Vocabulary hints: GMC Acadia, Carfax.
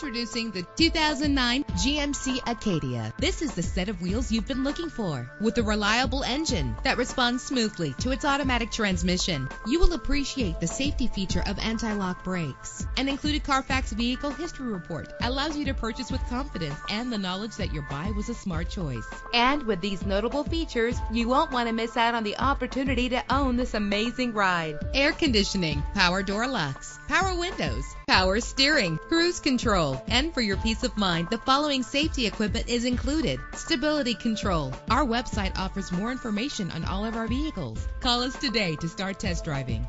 Introducing the 2009 GMC Acadia. This is the set of wheels you've been looking for, with a reliable engine that responds smoothly to its automatic transmission. You will appreciate the safety feature of anti-lock brakes. An included Carfax Vehicle History Report allows you to purchase with confidence and the knowledge that your buy was a smart choice. And with these notable features, you won't want to miss out on the opportunity to own this amazing ride. Air conditioning, power door locks, power windows, power steering, cruise control. And for your peace of mind, the following safety equipment is included: stability control. Our website offers more information on all of our vehicles. Call us today to start test driving.